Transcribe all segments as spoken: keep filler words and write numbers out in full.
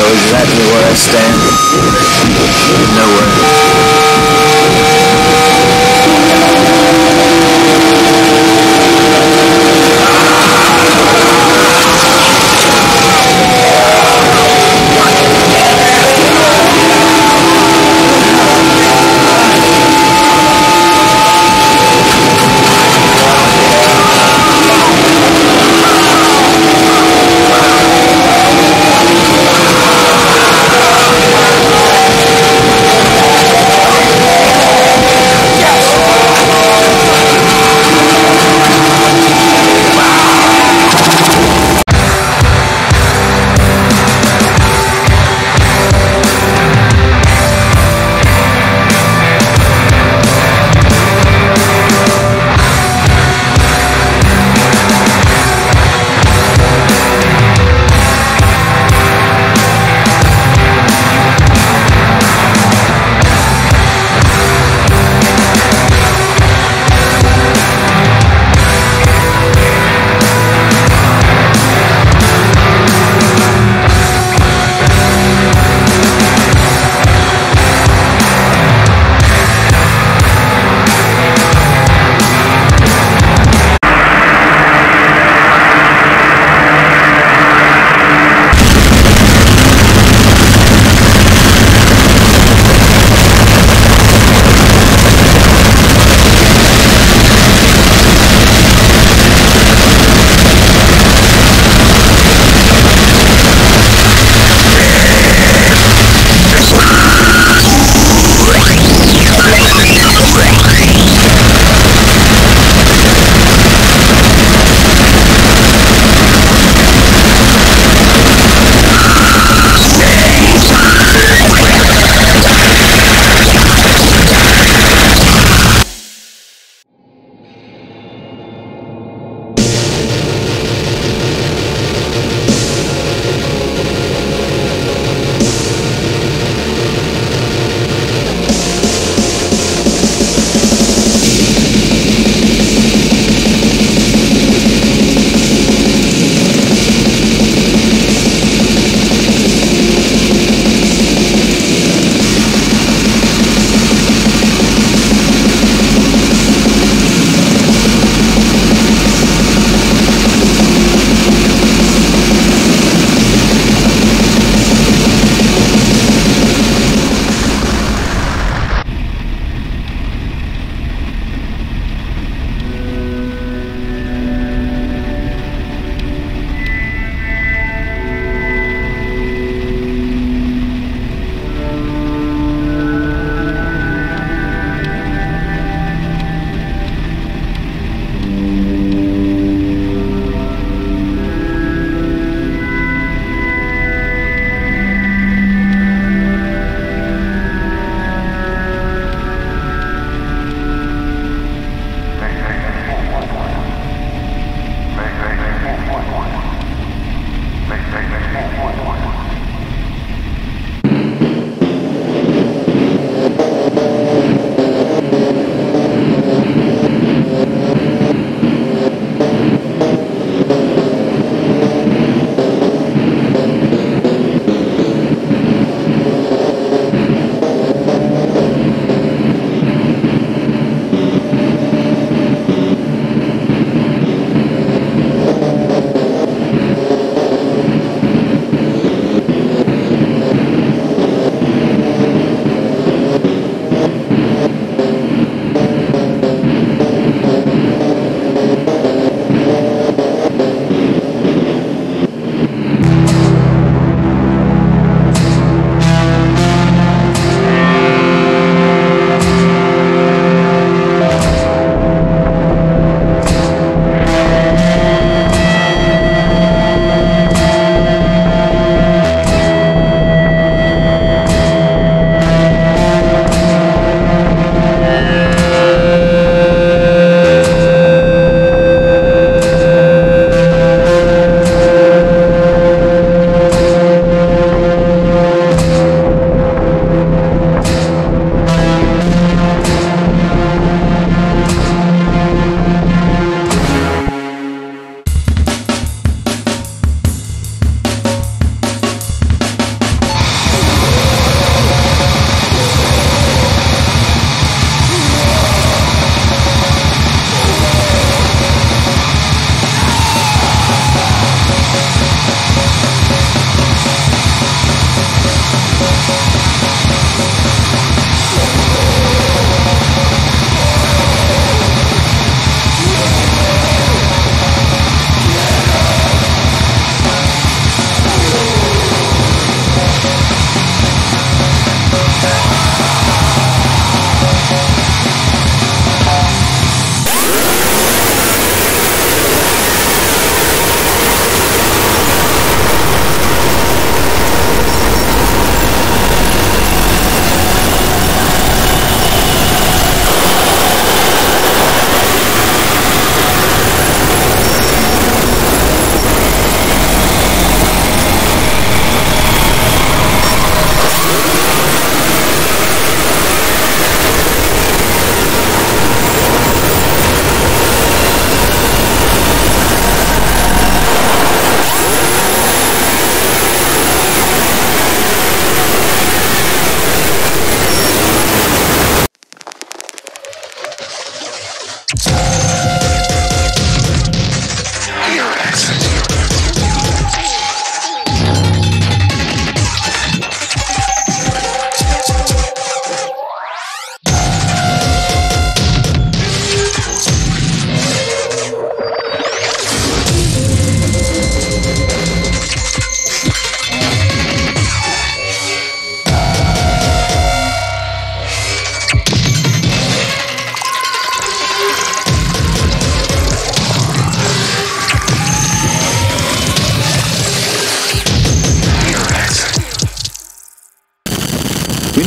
know exactly where I stand. Nowhere.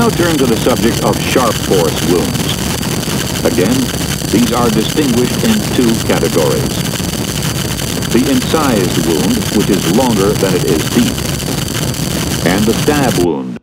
now turn to the subject of sharp force wounds. Again, these are distinguished in two categories. The incised wound, which is longer than it is deep, and the stab wound,